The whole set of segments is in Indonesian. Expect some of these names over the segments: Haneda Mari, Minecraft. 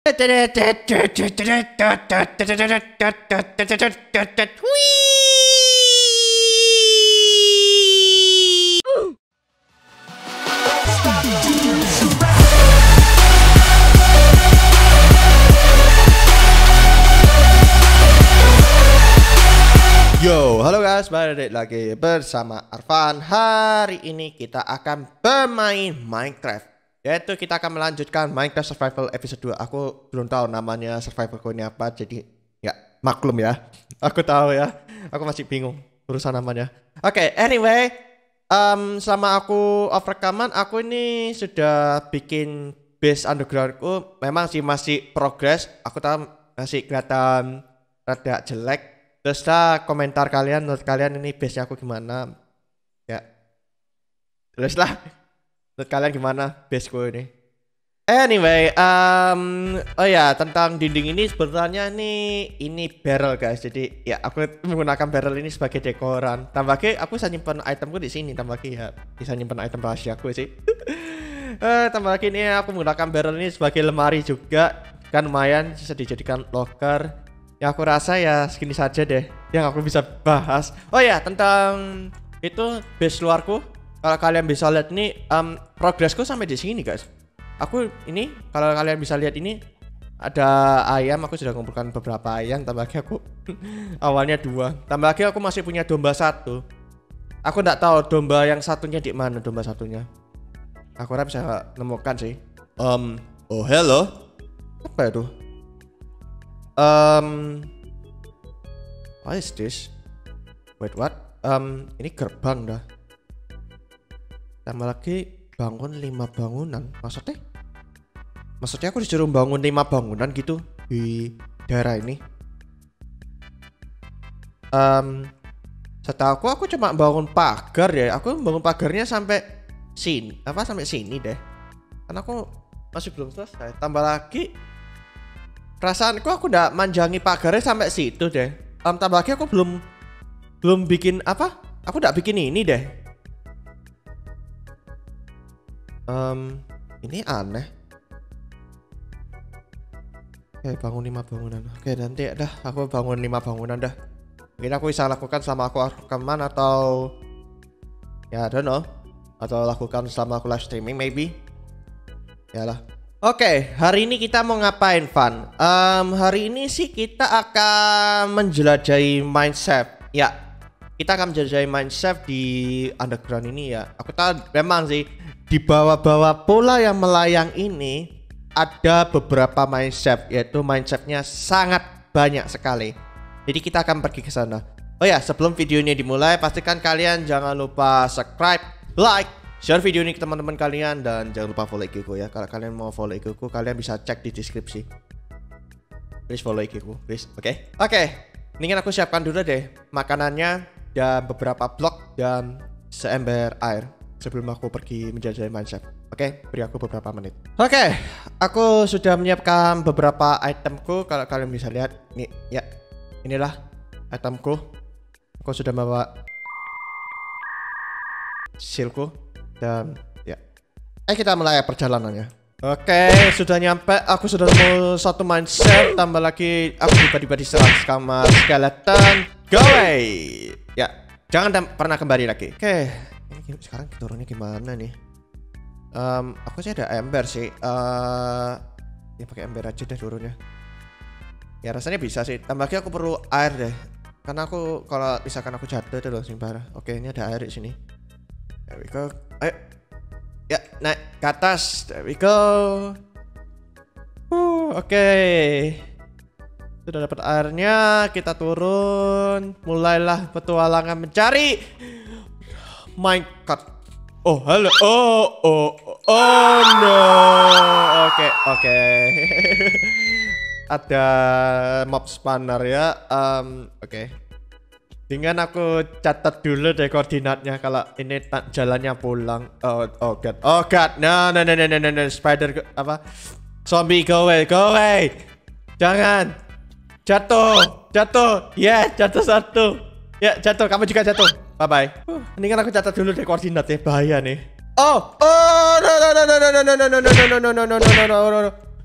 Yo, halo guys, balik lagi bersama Arvan. Hari ini kita akan bermain Minecraft. Yaitu kita akan melanjutkan Minecraft Survival episode 2. Aku belum tahu namanya survivalku ini apa, jadi ya maklum ya. Aku tahu ya, aku masih bingung urusan namanya. Oke, anyway, selama aku off rekaman, aku ini sudah bikin base undergroundku. Memang sih masih progress, aku tahu masih kelihatan rada jelek. Terus lah komentar kalian, menurut kalian ini base-nya aku gimana? Ya, terus lah kalian gimana baseku ini? Anyway, oh ya, tentang dinding ini sebenarnya ini barrel guys. Jadi ya aku menggunakan barrel ini sebagai dekoran. Tambah lagi aku bisa nyimpan itemku di sini. Tambah lagi ya bisa nyimpan item rahasiaku sih. Tambah lagi ini aku menggunakan barrel ini sebagai lemari juga. Kan lumayan bisa dijadikan locker. Ya aku rasa ya segini saja deh yang aku bisa bahas. Oh ya, tentang itu base luarku. Kalau kalian bisa lihat nih, progressku sampai di sini guys. Aku ini, kalau kalian bisa lihat ini ada ayam. Aku sudah kumpulkan beberapa ayam. Tambah lagi aku awalnya 2. Tambah lagi aku masih punya domba 1. Aku nggak tahu domba yang satunya di mana domba satunya. Aku harap bisa nemukan sih. Oh hello. Apa itu? What is this? Wait what? Ini gerbang dah. Tambah lagi bangun 5 bangunan. Maksudnya aku disuruh bangun 5 bangunan gitu di daerah ini. Setahu aku cuma bangun pagar ya. Aku bangun pagarnya sampai sini, apa sampai sini deh. Karena aku masih belum selesai. Tambah lagi perasaanku aku udah manjangi pagarnya sampai situ deh. Tambah lagi aku belum bikin apa? Aku udah bikin ini deh. Ini aneh. Oke, bangun 5 bangunan. Oke, nanti dah aku bangun 5 bangunan dah. Mungkin aku bisa lakukan selama aku rekaman atau ya I don't know, atau lakukan selama aku live streaming maybe. Yalah. Oke, hari ini kita mau ngapain Van? Hari ini sih kita akan menjelajahi Minecraft. Ya, kita akan menjelajahi Minecraft di underground ini ya. Aku tahu memang sih di bawah-bawah pola yang melayang ini ada beberapa Minecraft, yaitu Minecraft-nya sangat banyak sekali. Jadi kita akan pergi ke sana. Oh ya, sebelum videonya dimulai pastikan kalian jangan lupa subscribe, like, share video ini ke teman-teman kalian, dan jangan lupa follow IG-ku ya. Kalau kalian mau follow IG-ku kalian bisa cek di deskripsi. Please follow IG-ku, please. Oke. Oke. Mendingan aku siapkan dulu deh makanannya dan beberapa blok dan seember air. Sebelum aku pergi menjelajahi Minecraft. Oke, beri aku beberapa menit. Oke, aku sudah menyiapkan beberapa itemku. Kalau kalian bisa lihat, nih ya, inilah itemku. Aku sudah bawa silku dan ya. Kita mulai perjalanannya. Oke, sudah nyampe. Aku sudah nemu 1 Minecraft. Tambah lagi aku tiba-tiba diserang sama skeleton. Go away. Ya, jangan pernah kembali lagi. Oke. Sekarang turunnya gimana nih? Aku sih ada ember sih. Ya pakai ember aja deh turunnya. Ya rasanya bisa sih. Tambah lagi aku perlu air deh. Karena aku kalau misalkan aku jatuh itu langsung parah. Oke, ini ada air di sini. There we go. Ayo. Ya, naik ke atas. There we go. Oke. Sudah dapat airnya, kita turun. Mulailah petualangan mencari Minecraft. Oh halo. Oh no. Oke. Ada mob spawner ya. Oke. Dengan aku catat dulu deh koordinatnya kalau ini jalannya pulang. Oh god. Oh god. No. Spider apa? Zombie go away. Jangan. Jatuh. Yeah, jatuh 1. Ya, jatuh. Kamu juga jatuh. Bye-bye. Mendingan aku catat dulu deh koordinat ya. Bahaya nih. Oh. Oh. No.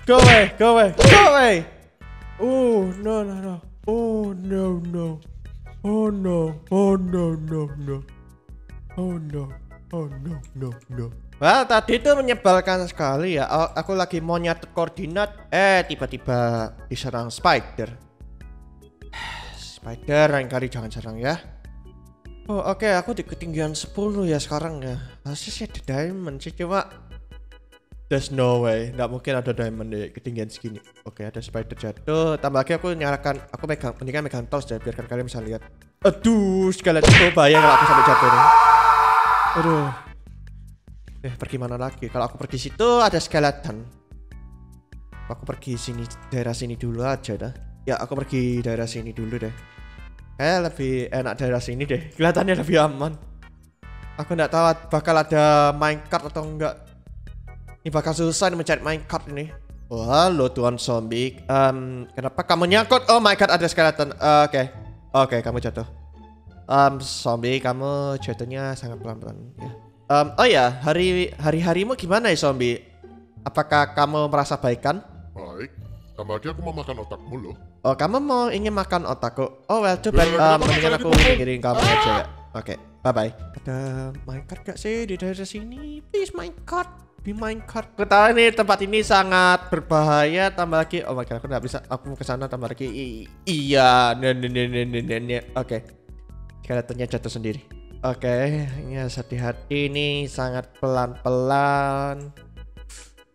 Go away, go away, go away. Oh, no, no, no. Oh, no, no. Oh, no. Oh, no, no, no. Oh, no. Oh, no, no, no. Wah, tadi itu menyebalkan sekali ya. Aku lagi mau nyatet koordinat. Tiba-tiba diserang spider. Spider, lain kali jangan serang ya. Oh, oke, aku di ketinggian 10 ya sekarang ya. Masih ada diamond sih, cuma there's no way, nggak mungkin ada diamond di ketinggian segini. Oke, ada spider jatuh. Tambah lagi aku nyalakan, aku mendingan megang torch ya, biarkan kalian bisa lihat. Aduh, segala itu bahaya kalau aku sampai jatuh nih. Aduh. Pergi mana lagi? Kalau aku pergi situ ada skeleton. Aku pergi sini, daerah sini dulu aja dah. Ya, aku pergi daerah sini dulu deh. Lebih enak daerah sini deh. Kelihatannya lebih aman. Aku nggak tahu bakal ada minecart atau enggak. Ini bakal susah nih mencari minecart ini. Halo tuan zombie. Kenapa kamu nyangkut? Oh my god, ada skeleton. Oke, kamu jatuh. Zombie, kamu jatuhnya sangat pelan-pelan ya. Oh ya, hari-harimu gimana ya zombie? Apakah kamu merasa baikan? Baik. Tambah lagi aku mau makan otakmu loh. Oh, kamu mau ingin makan otakku? Oh, well, coba mendingan aku ngirim kamu aja ya. Oke, bye-bye. Ada minecart gak sih di daerah sini? Please minecart, be minecart. Aku tahu nih tempat ini sangat berbahaya. Tambah lagi, oh my god, aku gak bisa. Aku mau kesana tambah lagi. Iya, oke. Kelihatannya jatuh sendiri. Oke, ini harus hati-hati nih, sangat pelan-pelan.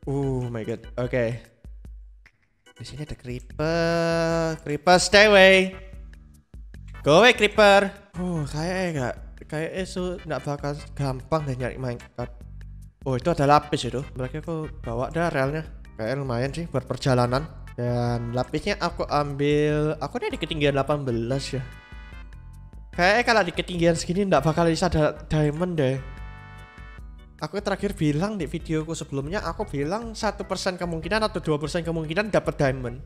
Oh my god, oke. Di sini ada creeper, stay away, go away creeper. Oh, kayaknya itu nggak bakal gampang deh nyari minecart. Oh, itu ada lapis itu. Berarti aku bawa dah relnya, kayak lumayan sih buat perjalanan. Dan lapisnya aku ambil, aku udah di ketinggian 18 ya. Kayaknya kalau di ketinggian segini nggak bakal bisa ada diamond deh. Aku terakhir bilang di videoku sebelumnya, aku bilang 1% kemungkinan atau 2% kemungkinan dapat diamond.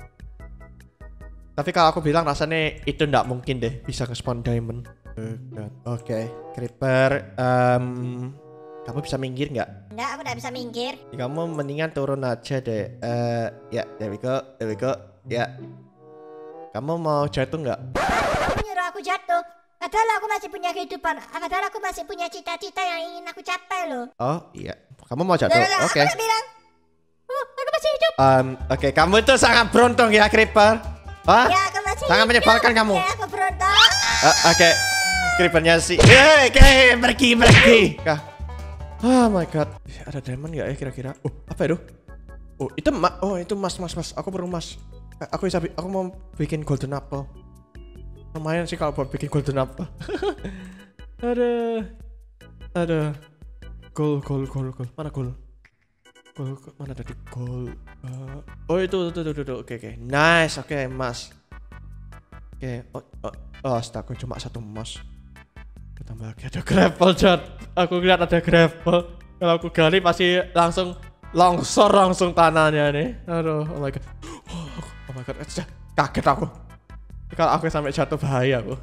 Tapi kalau aku bilang rasanya itu nggak mungkin deh bisa nge-spawn diamond. Oke, creeper, kamu bisa minggir nggak? Nggak, aku nggak bisa minggir. Kamu mendingan turun aja deh. Ya, there we go, ya. Kamu mau jatuh nggak? Nyuruh aku jatuh. Padahal aku masih punya kehidupan, padahal aku masih punya cita-cita yang ingin aku capai loh. Oh iya, kamu mau jatuh? Oke. Aku bilang, aku masih hidup. Oke, kamu itu sangat beruntung ya creeper. Wah, ya, aku masih sangat hidup. Menyebalkan kamu. Ya, aku beruntung. Oke, creepernya sih. Oke, pergi. Oh my god, ada diamond nggak ya kira-kira? Oh, apa itu? Oh, itu mas. Aku perlu mas. Aku mau bikin golden apple. Lumayan sih kalau buat bikin golden apple. Ada gold. Mana gold? Gold mana tadi gold? Oh itu. Oke. Nice. Oke, emas. Oke. Oh, astaga, cuma satu emas. Tambah lagi ada gravel, John. Aku lihat ada gravel. Kalau aku gali pasti langsung longsor tanahnya nih. Aduh, oh my god. Oh my god, kaget aku. Kalau aku sampai jatuh bahaya aku.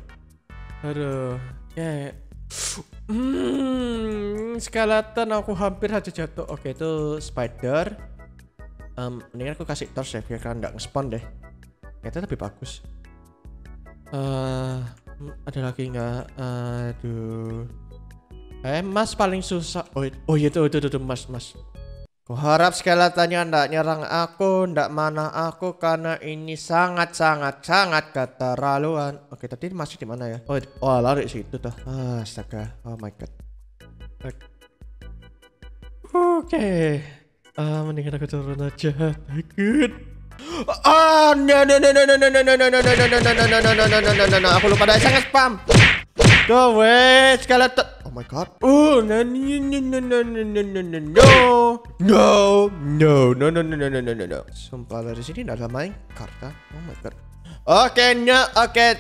Aduh. Skeleton, aku hampir saja jatuh. Oke, itu spider. Mendingan aku kasih torch ya, biar kalian nggak nge-spawn deh. Kayaknya lebih bagus. Ada lagi nggak? Aduh. Mas paling susah. Oh iya itu mas. Kuharap skeletonnya ndak nyerang aku, ndak mana aku, karena ini sangat keterlaluan. Oke, tadi masih di mana ya? Oh, lari situ tuh. Astaga. Oh my god. Oke. Mendingan aku turun aja. Takut. Ah, no. Aku lupa ada sangat spam. Go away, skeleton. Oh my god. Oh, no. Sumpah dari sini enggak ada minecart. Oh my god. Oke,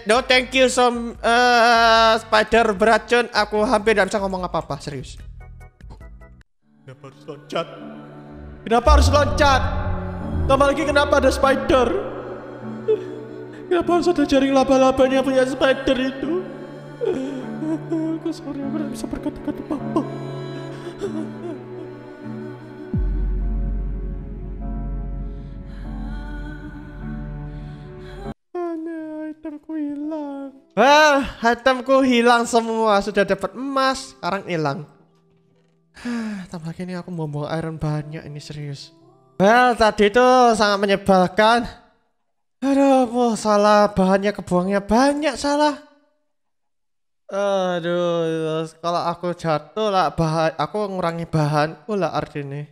no thank you spider beracun. Aku hampir enggak bisa ngomong apa-apa, serius. Kenapa harus loncat? Tambah lagi kenapa ada spider? Kenapa harus ada jaring laba-labanya punya spider itu? Aku sorry, aku tidak bisa berkata-kata apa-apa. Hartaku hilang. Wah, itemku hilang semua. Sudah dapat emas, sekarang hilang. Tambah ini aku buang-buang iron banyak ini serius. Well, tadi itu sangat menyebalkan. Aduh, salah bahannya kebuangnya banyak salah. Aduh, kalau aku jatuh lah bahan, aku ngurangi bahan. Ulah arti ini.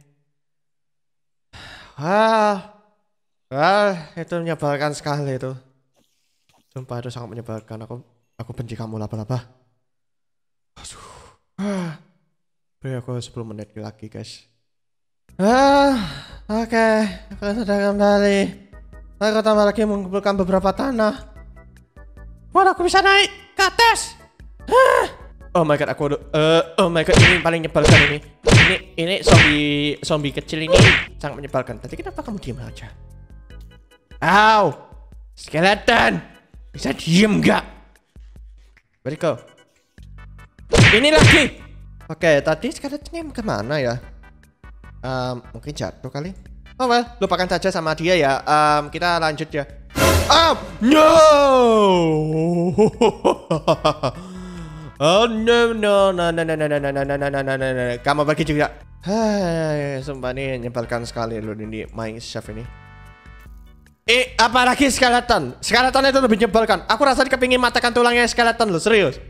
Wah, itu menyebalkan sekali itu. Sumpah itu sangat menyebalkan. Aku benci kamu laba-laba. Aduh. Beri aku 10 menit lagi guys. Oke, aku sudah kembali. Aku tambah lagi mengumpulkan beberapa tanah. Wah, aku bisa naik ke atas. Oh my god, aku oh my god, ini paling menyebalkan ini. Ini zombie kecil ini sangat menyebalkan. Tapi kenapa kamu diam aja? Au, skeleton, bisa diam nggak? Beri kau. Ini lagi. Oke, tadi skeletonnya kemana ya? Mungkin jatuh kali. Oh well, lupakan saja sama dia ya. Kita lanjut ya. No! Oh no. Kamu pergi juga. Hei, sumpah ini menyebalkan sekali loh ini Minecraft ini. Apalagi skeleton. Skeleton itu lebih menyebalkan. Aku rasanya kepingin matakan tulangnya skeleton loh, serius.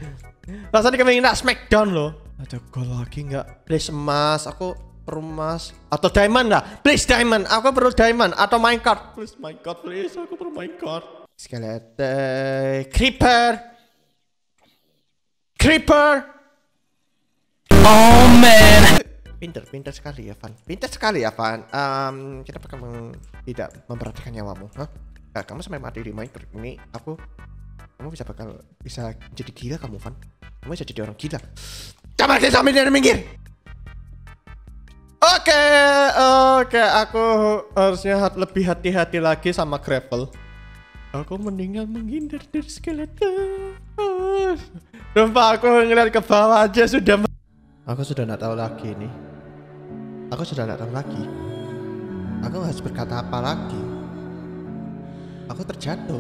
Rasanya kepingin nak smackdown loh. Ada gold lagi nggak? Please emas, aku emas atau diamond lah, please diamond, aku perlu diamond atau minecart, please minecart, please aku perlu minecart. Skeleton, creeper, oh man, pinter sekali ya Van, kita bakal tidak memperhatikan nyawamu, hah? Nah, kamu sampai mati di Minecraft ini, kamu bisa jadi gila kamu Van, kamu bisa jadi orang gila. Coba kita sambil dari minggir. Oke, aku harusnya lebih hati-hati lagi sama gravel. Aku mendingan menghindar dari skeleton. Sumpah aku ngeliat ke bawah aja sudah. Aku sudah nggak tahu lagi nih. Aku sudah nggak tahu lagi. Aku harus berkata apa lagi? Aku terjatuh.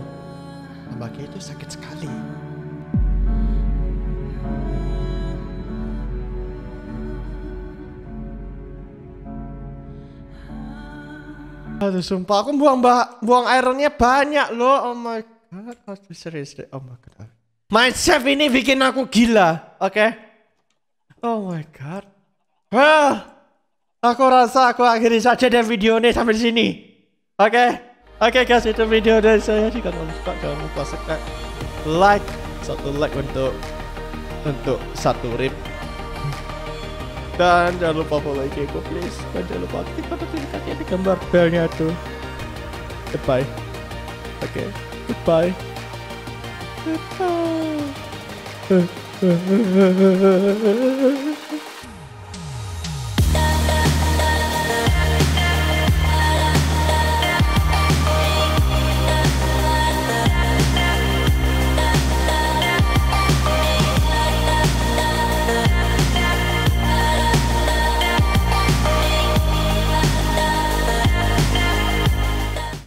Apalagi itu sakit sekali. Aduh sumpah aku buang ironnya banyak loh. Oh my god, aku serius deh. Oh my god, Minecraft ini bikin aku gila. Oke. Oh my god. Aku rasa aku akhiri saja dan video ini sampai di sini. Oke, guys, itu video dari saya. Jika kamu suka jangan lupa subscribe, like, satu like untuk satu rib. Dan jangan lupa follow IG aku please. Dan jangan lupa aktifkan notifikasinya di gambar belnya tuh. Goodbye. Oke. Goodbye. Goodbye.